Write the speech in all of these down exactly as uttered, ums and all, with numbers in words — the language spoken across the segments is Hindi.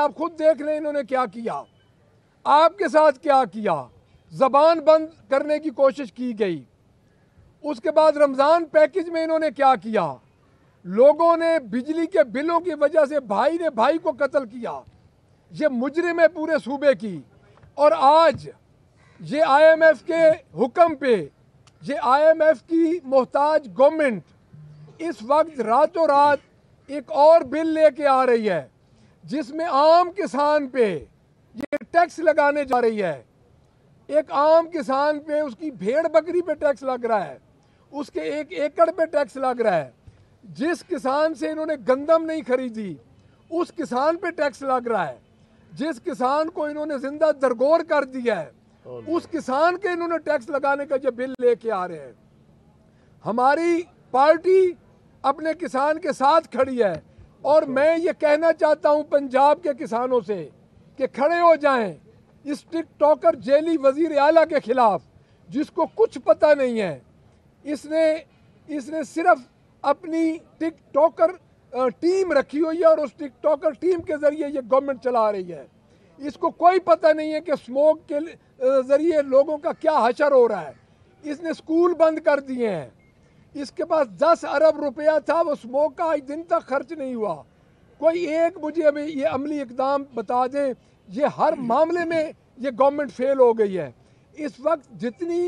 आप खुद देख रहे हैं इन्होंने क्या किया, आपके साथ क्या किया। ज़बान बंद करने की कोशिश की गई। उसके बाद रमज़ान पैकेज में इन्होंने क्या किया, लोगों ने बिजली के बिलों की वजह से भाई ने भाई को कत्ल किया। ये मुजरिम है पूरे सूबे की। और आज ये आई एम एफ के हुक्म पे, ये आई एम एफ की मोहताज गवर्नमेंट इस वक्त रातों रात एक और बिल लेके आ रही है जिसमें आम किसान पे ये टैक्स लगाने जा रही है। एक आम किसान पे, उसकी भेड़ बकरी पे टैक्स लग रहा है, उसके एक एकड़ पे टैक्स लग रहा है। जिस किसान से इन्होंने गंदम नहीं खरीदी उस किसान पे टैक्स लग रहा है। जिस किसान को इन्होंने जिंदा दरगोर कर दिया है उस किसान के इन्होंने टैक्स लगाने का जो बिल लेके आ रहे हैं। हमारी पार्टी अपने किसान के साथ खड़ी है और मैं ये कहना चाहता हूँ पंजाब के किसानों से कि खड़े हो जाएं इस टिकटॉकर जेली वजीर आला के खिलाफ, जिसको कुछ पता नहीं है। इसने इसने सिर्फ अपनी टिकटॉकर टीम रखी हुई है और उस टिकटॉकर टीम के ज़रिए ये गवर्नमेंट चला रही है। इसको कोई पता नहीं है कि स्मोक के ज़रिए लोगों का क्या हशर हो रहा है। इसने स्कूल बंद कर दिए हैं। इसके पास दस अरब रुपया था, वो स्मोक का आज दिन तक खर्च नहीं हुआ। कोई एक मुझे अभी ये अमली इकदाम बता दें। ये हर मामले में ये गवर्नमेंट फेल हो गई है। इस वक्त जितनी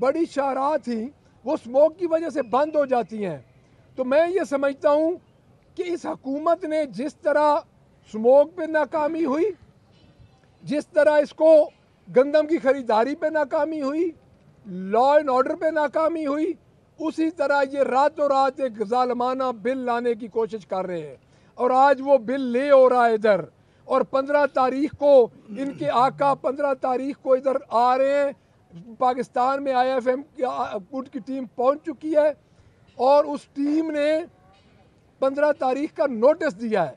बड़ी शाहराह थी वो स्मोक की वजह से बंद हो जाती हैं। तो मैं ये समझता हूँ कि इस हकूमत ने जिस तरह स्मोक पे नाकामी हुई, जिस तरह इसको गंदम की ख़रीदारी पे नाकामी हुई, लॉ एंड ऑर्डर पे नाकामी हुई, उसी तरह ये रातों रात एक ज़ालमाना बिल लाने की कोशिश कर रहे हैं। और आज वो बिल ले हो रहा है इधर, और पंद्रह तारीख को इनके आका पंद्रह तारीख को इधर आ रहे हैं। पाकिस्तान में आई एफ एम की टीम पहुंच चुकी है और उस टीम ने पंद्रह तारीख का नोटिस दिया है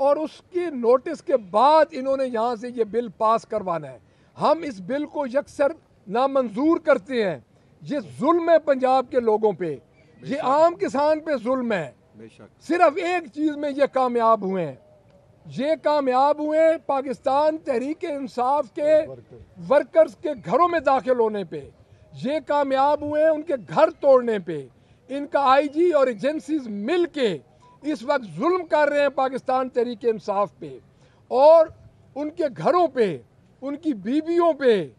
और उसके नोटिस के बाद इन्होंने यहाँ से ये बिल पास करवाना है। हम इस बिल को यकसर नामंजूर करते हैं। ये जुल्म है पंजाब के लोगों पे, ये आम किसान पे जुल्म है। सिर्फ एक चीज़ में ये कामयाब हुए हैं, ये कामयाब हुए पाकिस्तान तहरीक इंसाफ के वर्कर्स के घरों में दाखिल होने पे, ये कामयाब हुए उनके घर तोड़ने पे। इनका आई जी और एजेंसीज मिल के इस वक्त जुल्म कर रहे हैं पाकिस्तान तहरीक इंसाफ पे और उनके घरों पे, उनकी बीवियों पे,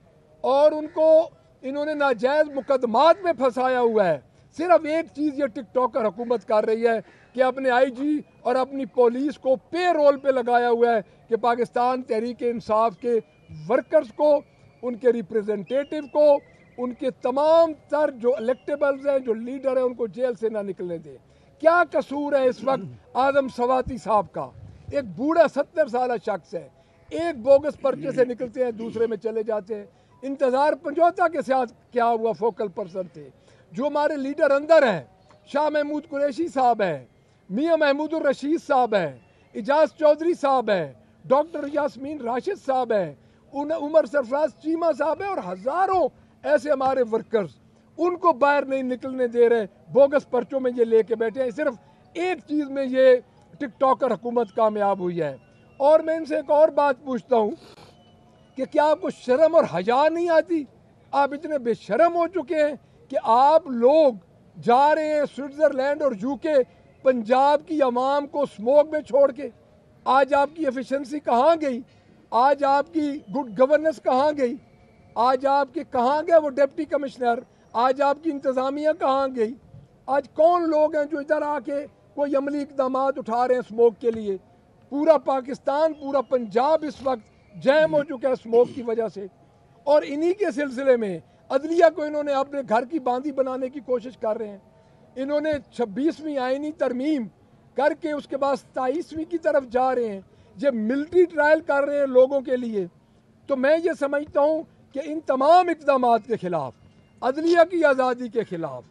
और उनको इन्होंने नाजायज़ मुकदमात में फंसाया हुआ है। सिर्फ एक चीज़ ये टिकटॉकर हुकूमत कर रही है कि अपने आई जी और अपनी पुलिस को पे रोल पे लगाया हुआ है कि पाकिस्तान तहरीक इंसाफ के वर्कर्स को, उनके रिप्रेजेंटेटिव को, उनके तमाम तर जो इलेक्टेबल्स हैं, जो लीडर हैं, उनको जेल से ना निकलने दें। क्या कसूर है इस वक्त आज़म स्वाति साहब का? एक बूढ़ा सत्तर साल शख्स है, एक बोगस पर्चे से निकलते हैं दूसरे में चले जाते हैं। इंतज़ार पंजोता के साथ क्या हुआ? फोकल पर्सन थे। जो हमारे लीडर अंदर हैं, शाह महमूद कुरैशी साहब हैं, मियां महमूदुर रशीद साहब हैं, इजाज चौधरी साहब हैं, डॉक्टर यास्मीन राशिद साहब हैं, उन उमर सरफराज चीमा साहब हैं, और हज़ारों ऐसे हमारे वर्कर्स, उनको बाहर नहीं निकलने दे रहे, बोगस पर्चों में ये लेके बैठे हैं। सिर्फ एक चीज़ में ये टिकटॉकर हुकूमत कामयाब हुई है। और मैं इनसे एक और बात पूछता हूँ कि क्या आपको शर्म और हया नहीं आती? आप इतने बेशर्म हो चुके हैं कि आप लोग जा रहे हैं स्विट्ज़रलैंड और यूके पंजाब की आवाम को स्मोक में छोड़ के। आज आपकी एफिशिएंसी कहाँ गई? आज आपकी गुड गवर्नेंस कहाँ गई? आज आपके कहाँ गए वो डिप्टी कमिश्नर? आज आपकी इंतज़ामिया कहाँ गई? आज कौन लोग हैं जो इधर आके कोई अमली इकदाम उठा रहे हैं स्मोक के लिए? पूरा पाकिस्तान, पूरा पंजाब इस वक्त जैम हो चुका है स्मोक की वजह से। और इन्हीं के सिलसिले में अदलिया को इन्होंने अपने घर की बांदी बनाने की कोशिश कर रहे हैं। इन्होंने छब्बीसवीं आइनी तरमीम करके उसके बाद सताईसवीं की तरफ जा रहे हैं। ये मिलिट्री ट्रायल कर रहे हैं लोगों के लिए। तो मैं ये समझता हूँ कि इन तमाम इकदाम के ख़िलाफ़, अदलिया की आज़ादी के ख़िलाफ़,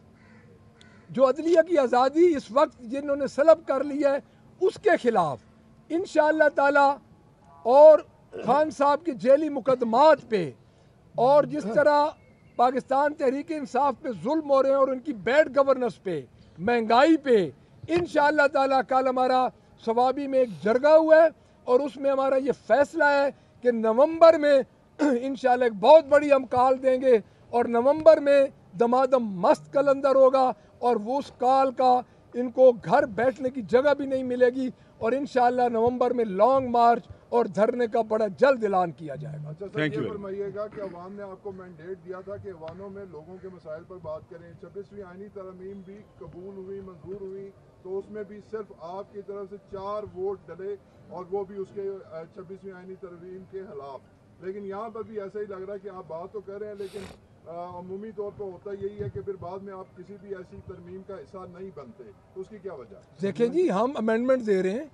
जो अदलिया की आज़ादी इस वक्त जिन्होंने सलब कर ली है उसके ख़िलाफ़ इंशाअल्लाह ताला, और खान साहब के जेली मुकदमात पे, और जिस तरह पाकिस्तान तहरीक इंसाफ पे जुल्म हो रहे हैं और उनकी बैड गवर्नेंस पे, महंगाई पे, इंशाअल्लाह ताला कल हमारा सवाबी में एक जरगा हुआ है और उसमें हमारा ये फैसला है कि नवंबर में इंशाल्लाह एक बहुत बड़ी हम काल देंगे और नवंबर में दमादम मस्त कलंदर होगा और वो उस काल का इनको घर बैठने की जगह भी नहीं मिलेगी और इंशाल्लाह नवंबर में लॉन्ग मार्च और धरने का बड़ा जल्द ऐलान किया जाएगा। अच्छा सर, ये फरमाइएगा कि अवाम ने आपको मैंडेट दिया था कि अवानों में लोगों के मसाइल पर बात करें, छब्बीसवीं आईनी तरमीम भी कबूल हुई, मंजूर हुई, तो उसमें भी सिर्फ आपकी तरफ से चार वोट डले और वो भी उसके छब्बीसवीं आईनी तरमीम के खिलाफ। लेकिन यहाँ पर भी ऐसा ही लग रहा है कि आप बात तो कर रहे हैं लेकिन अमूमी तौर पर होता यही है कि फिर बाद में आप किसी भी ऐसी तरमीम का हिस्सा नहीं बनते, तो उसकी क्या वजह? देखिए जी, हम अमेंडमेंट दे रहे हैं,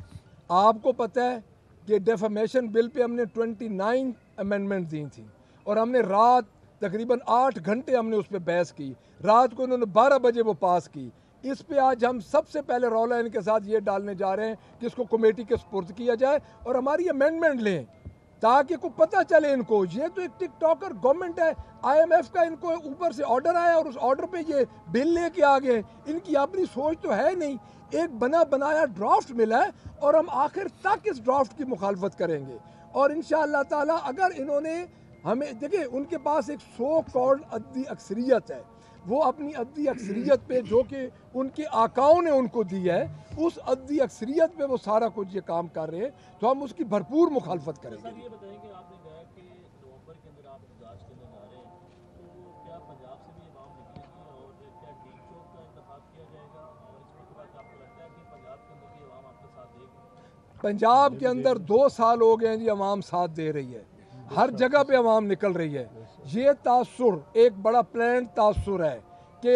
आपको पता है कि डेफमेशन बिल पे हमने उनतीस अमेंडमेंट दी थी और हमने रात तकरीबन आठ घंटे हमने उस पर बहस की, रात को उन्होंने बारह बजे वो पास की। इस पे आज हम सबसे पहले रौला इनके साथ ये डालने जा रहे हैं कि इसको कमेटी के सुपुर्द किया जाए और हमारी अमेंडमेंट लें ताकि को पता चले इनको, ये तो एक टिकटॉकर गवर्नमेंट है, आईएमएफ का इनको ऊपर से ऑर्डर आया और उस ऑर्डर पे ये बिल लेके आ गए, इनकी अपनी सोच तो है नहीं, एक बना बनाया ड्राफ्ट मिला है और हम आखिर तक इस ड्राफ्ट की मुखालफत करेंगे। और इंशाअल्लाह ताला अगर इन्होंने हमें, देखिए उनके पास एक सो कॉल्ड अद्दी अक्सरियत है, वो अपनी अद्दी अक्सरियत पे जो कि उनके आकाओं ने उनको दी है उस अद्दी अक्सरियत पे वो सारा कुछ ये काम कर रहे हैं, तो हम उसकी भरपूर मुखालफत करेंगे। सर ये बताएं कि आपने कहा कि नवंबर के अंदर आप इजलास के अंदर जा रहे हैं, तो क्या पंजाब से भी ये बात निकलेगी और क्या टीक चौक का इंतखाब किया जाएगा और इसके बाद आपको लगता है कि पंजाब के अंदर भी आवाम आपके साथ देगी? पंजाब के अंदर दो साल हो गए हैं जी आवाम साथ दे रही है, हर जगह पे आवाम निकल रही है। ये तासुर एक बड़ा प्लान तासुर है कि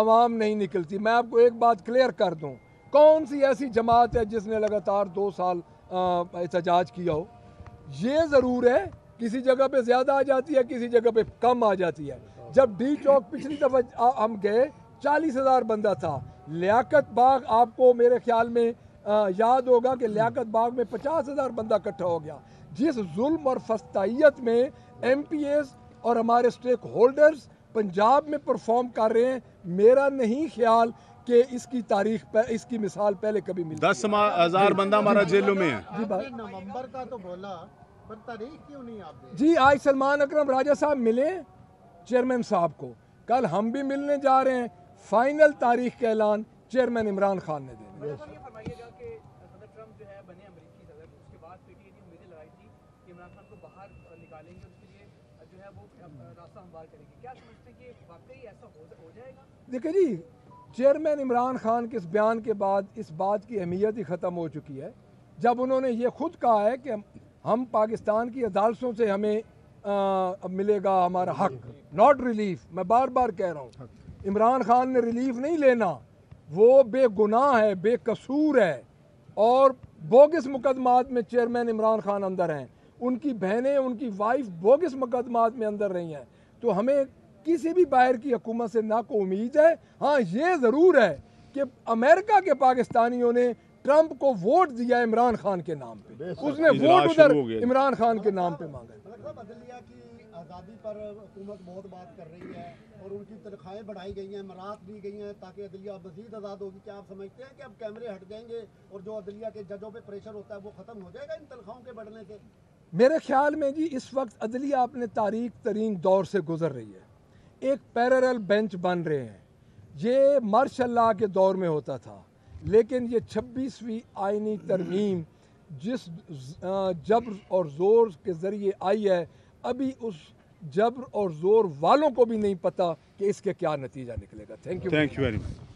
आवाम नहीं निकलती। मैं आपको एक बात क्लियर कर दूं, कौन सी ऐसी जमात है जिसने लगातार दो साल एहतजाज किया हो? ये ज़रूर है किसी जगह पे ज़्यादा आ जाती है, किसी जगह पे कम आ जाती है। जब डी चौक पिछली दफ़ा हम गए चालीस हज़ार बंदा था, लियाकत बाग आपको मेरे ख्याल में आ, याद होगा कि लियाकत बाग में पचास हज़ार बंदा इकट्ठा हो गया। जिस जुल्म और फस्तायत में एमपीएस और हमारे स्टेक होल्डर्स पंजाब में परफॉर्म कर रहे हैं, मेरा नहीं ख्याल कि इसकी तारीख पर इसकी मिसाल पहले कभी मिली। दस हज़ार बंदा हमारा जेलों में है। आपने नवंबर का तो बोला पर तारीख क्यों नहीं आप दे? जी आज सलमान अकरम राजा साहब मिले चेयरमैन साहब को, कल हम भी मिलने जा रहे हैं, फाइनल तारीख का ऐलान चेयरमैन इमरान खान ने दिया। देखिए जी, चेयरमैन इमरान खान के इस बयान के बाद इस बात की अहमियत ही ख़त्म हो चुकी है। जब उन्होंने ये खुद कहा है कि हम पाकिस्तान की अदालतों से हमें आ, मिलेगा हमारा हक, नॉट रिलीफ। मैं बार बार कह रहा हूँ इमरान खान ने रिलीफ नहीं लेना, वो बेगुनाह है, बेकसूर है और बोगस मुकदमात में चेयरमैन इमरान खान अंदर हैं, उनकी बहनें उनकी वाइफ बोगस मुकदमात में अंदर रही हैं। तो हमें किसी भी बाहर की हुकूमत से ना को उम्मीद है। हाँ ये ज़रूर है कि अमेरिका के पाकिस्तानियों ने ट्रंप को वोट दिया इमरान खान के नाम पे, उसने वोट उधर इमरान खान के नाम पे मांगा। आज़ादी पर हुकूमत बहुत बात कर रही है और उनकी तनख्वाहें बढ़ाई गई हैं, मराहत दी गई हैं ताकि अदलिया मज़ीद आज़ाद होगी। क्या आप समझते हैं कि अब कैमरे हट जाएंगे और जो अदलिया के जजों पे प्रेशर होता है वो ख़त्म हो जाएगा इन तनख्वाहों के बढ़ने से? मेरे ख्याल में जी इस वक्त अदलिया अपने तारीख तरीन दौर से गुजर रही है। एक पैरेलल बेंच बन रहे हैं, ये मार्शल के दौर में होता था, लेकिन ये छब्बीसवीं आइनी तरमीम जिस जब्र और ज़ोर के ज़रिए आई है, अभी उस जब्र और जोर वालों को भी नहीं पता कि इसके क्या नतीजा निकलेगा। Thank you, thank you very much.